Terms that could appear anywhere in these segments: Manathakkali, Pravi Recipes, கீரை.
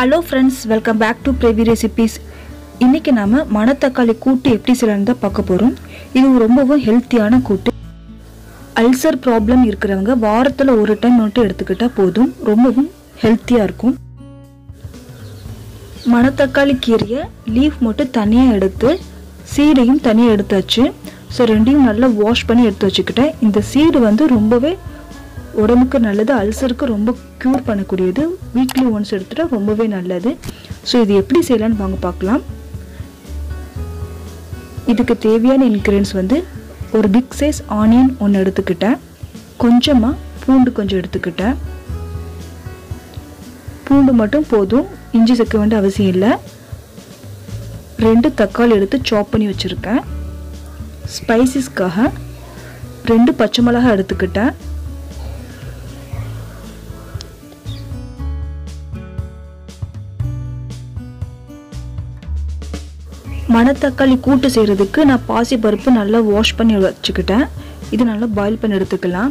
Hello friends, welcome back to Pravi Recipes. இன்னைக்கு நாம மணத்தக்காளி கூட்டு எப்படி செய்யலாம்னு பார்க்க போறோம். இது ரொம்பவும் ஹெல்தியான கூட்டு. அல்சர் ப்ராப்ளம் இருக்குறவங்க வாரத்துல ஒரு டைம் மட்டும் எடுத்துக்கிட்டா போதும், ரொம்பவும் ஹெல்தியா இருக்கும். மணத்தக்காளி கீரையை லீஃப் மட்டும் தனியா எடுத்து சீடையும் தனியா எடுத்தாச்சு. சோ ரெண்டையும் நல்லா வாஷ் பண்ணி எடுத்து வச்சிட்டேன். இந்த சீடு வந்து ரொம்பவே உடம்புக்கு நல்லது, அல்சருக்கு ரொம்ப கியூர் பண்ணக்கூடியது. வீக்லி ஒன்ஸ் எடுத்துட்டா ரொம்பவே நல்லது. சோ இது எப்படி செய்யலாம்னு வாங்க பார்க்கலாம். இதுக்கு தேவையான இன்கிரிடியன்ஸ் வந்து ஒரு பிக் சைஸ் ஆனியன் ஒன்று எடுத்துக்கிட்டேன், கொஞ்சமா பூண்டு கொஞ்சம் எடுத்துக்கிட்டேன். பூண்டு மட்டும் போதும், இஞ்சி சேர்க்க வேண்டிய அவசியம் இல்லை. ரெண்டு தக்காளி எடுத்து சாப் பண்ணி வச்சிருக்கேன். ஸ்பைசஸ்க்காக ரெண்டு பச்சை மிளகாய் எடுத்துக்கிட்டேன். மணத்தக்காளி கூட்டு செய்கிறதுக்கு நான் பாசி பருப்பு நல்லா வாஷ் பண்ணி வச்சுக்கிட்டேன். இது நல்லா பாயில் பண்ணி எடுத்துக்கலாம்.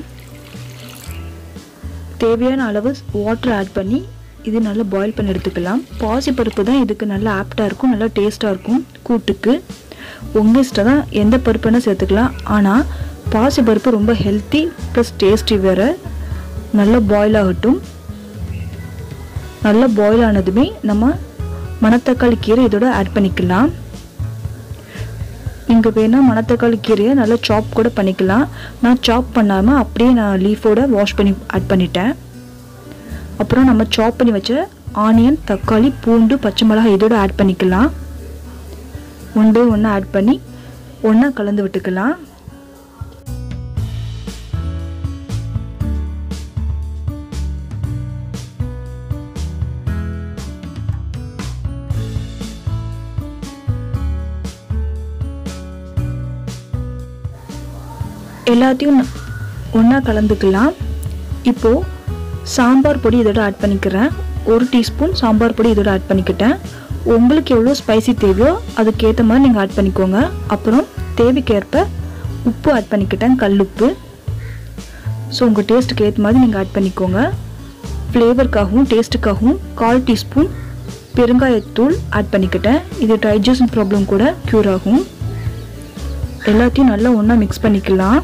தேவையான அளவு வாட்டர் ஆட் பண்ணி இது நல்லா பாயில் பண்ணி எடுத்துக்கலாம். பாசி பருப்பு தான் இதுக்கு நல்லா ஆப்டாக இருக்கும், நல்லா டேஸ்ட்டாக இருக்கும் கூட்டுக்கு. உங்கள் இஷ்டம் தான் எந்த பருப்புனா சேர்த்துக்கலாம். ஆனால் பாசி பருப்பு ரொம்ப ஹெல்த்தி ப்ளஸ் டேஸ்டி வேறு. நல்லா பாயில் ஆகட்டும். நல்லா பாயில் ஆனதுமே நம்ம மணத்தக்காளி கீரை இதோட ஆட் பண்ணிக்கலாம். இங்கே வேணால் மணத்தக்காளி கீரையை நல்லா சாப் கூட பண்ணிக்கலாம். நான் சாப் பண்ணாமல் அப்படியே நான் லீஃபோட வாஷ் பண்ணி ஆட் பண்ணிட்டேன். அப்புறம் நம்ம சாப் பண்ணி வச்ச ஆனியன், தக்காளி, பூண்டு, பச்சை மிளகாய் இதோட ஆட் பண்ணிக்கலாம். ஒன்றே ஒன்றா ஆட் பண்ணி ஒன்றா கலந்து விட்டுக்கலாம். எல்லாத்தையும் ஒன்றா கலந்துக்கலாம். இப்போது சாம்பார் பொடி இதோட ஆட் பண்ணிக்கிறேன். ஒரு டீஸ்பூன் சாம்பார் பொடி இதோட ஆட் பண்ணிக்கிட்டேன். உங்களுக்கு எவ்வளோ ஸ்பைசி தேவையோ அதுக்கேற்ற மாதிரி நீங்கள் ஆட் பண்ணிக்கோங்க. அப்புறம் தேவைக்கேற்ப உப்பு ஆட் பண்ணிக்கிட்டேன், கல்லுப்பு. ஸோ உங்கள் டேஸ்ட்டுக்கு ஏற்ற மாதிரி நீங்கள் ஆட் பண்ணிக்கோங்க. ஃப்ளேவருக்காகவும் டேஸ்ட்டுக்காகவும் கால் டீஸ்பூன் பெருங்காயத்தூள் ஆட் பண்ணிக்கிட்டேன். இது டைஜஷன் ப்ராப்ளம் கூட க்யூர் ஆகும். எல்லாத்தையும் நல்லா ஒன்றா மிக்ஸ் பண்ணிக்கலாம்.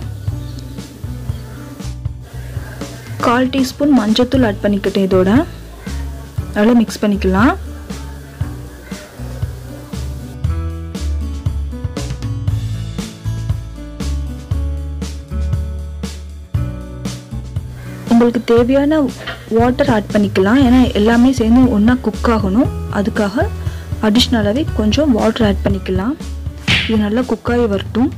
கால் டீஸ்பூன் மஞ்சத்தூள் ஆட் பண்ணிக்கிட்டேன். இதோட நல்லா மிக்ஸ் பண்ணிக்கலாம். உங்களுக்கு தேவையான வாட்டர் ஆட் பண்ணிக்கலாம். ஏன்னா எல்லாமே சேர்ந்து ஒன்றா குக் ஆகணும், அதுக்காக அடிஷ்னலாகவே கொஞ்சம் வாட்டர் ஆட் பண்ணிக்கலாம். இது நல்லா குக்காகி வரட்டும்.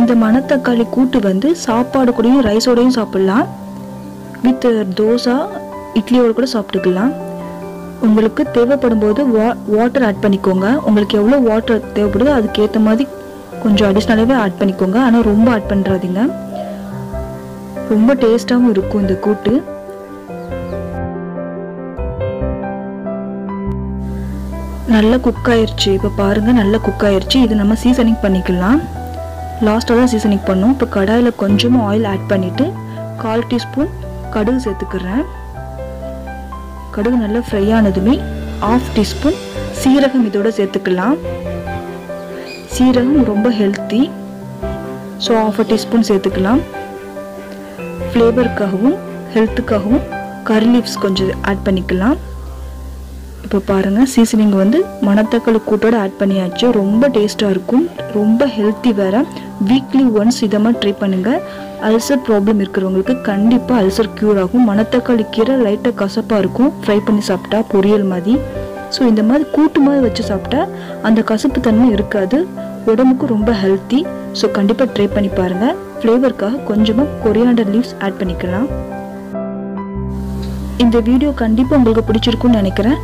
இந்த மணத்தக்காளி கூட்டு வந்து சாப்பாடு கூடயும் ரைஸோடையும் சாப்பிடலாம். வித் தோசை, இட்லியோட கூட சாப்பிட்டுக்கலாம். உங்களுக்கு தேவைப்படும் போது வாட்டர் ஆட் பண்ணிக்கோங்க. உங்களுக்கு எவ்வளோ வாட்டர் தேவைப்படுதோ அதுக்கேற்ற மாதிரி கொஞ்சம் அடிஷ்னலாகவே ஆட் பண்ணிக்கோங்க. ஆனால் ரொம்ப ஆட் பண்ணுறாதீங்க, ரொம்ப டேஸ்டாகவும் இருக்கும் இந்த கூட்டு. நல்லா குக் ஆயிடுச்சு. இப்போ பாருங்கள், நல்லா குக் ஆயிடுச்சு. இது நம்ம சீசனிங் பண்ணிக்கலாம். லாஸ்ட்டாக தான் சீசனிங் பண்ணோம். இப்போ கடாயில் கொஞ்சமாக ஆயில் ஆட் பண்ணிவிட்டு கால் டீஸ்பூன் கடுகு சேர்த்துக்கிறேன். கடுகு நல்லா ஃப்ரை ஆனதுமே ½ டீஸ்பூன் சீரகம் இதோடு சேர்த்துக்கலாம். சீரகம் ரொம்ப ஹெல்த்தி, ஸோ ½ டீஸ்பூன் சேர்த்துக்கலாம். ஃப்ளேவருக்காகவும் ஹெல்த்துக்காகவும் கரி லீவ்ஸ் கொஞ்சம் ஆட் பண்ணிக்கலாம். இப்போ பாருங்கள், சீசனிங் வந்து மணத்தக்காளி கூட்டோடு ஆட் பண்ணியாச்சு. ரொம்ப டேஸ்ட்டாக இருக்கும், ரொம்ப ஹெல்த்தி வேறு. வீக்லி ஒன்ஸ் இதை மாதிரி ட்ரை பண்ணுங்கள். அல்சர் ப்ராப்ளம் இருக்கிறவங்களுக்கு கண்டிப்பாக அல்சர் க்யூர் ஆகும். மணத்தக்காளி கீரை லைட்டாக கசப்பாக இருக்கும், ஃப்ரை பண்ணி சாப்பிட்டா பொரியல் மாதிரி. ஸோ இந்த மாதிரி கூட்டு மாதிரி வச்சு சாப்பிட்டா அந்த கசப்பு தன்மை இருக்காது, உடம்புக்கு ரொம்ப ஹெல்த்தி. ஸோ கண்டிப்பாக ட்ரை பண்ணி பாருங்கள். ஃப்ளேவருக்காக கொஞ்சமாக கொரியாண்டர் லீவ்ஸ் ஆட் பண்ணிக்கலாம். இந்த வீடியோ கண்டிப்பாக உங்களுக்கு பிடிச்சிருக்குன்னு நினைக்கிறேன்.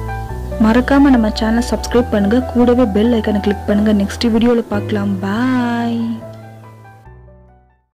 மறக்காமல் நம்ம சேனலை சப்ஸ்கிரைப் பண்ணுங்கள். கூடவே பெல் ஐக்கானை கிளிக் பண்ணுங்கள். நெக்ஸ்ட் வீடியோவில் பார்க்கலாம். பாய்.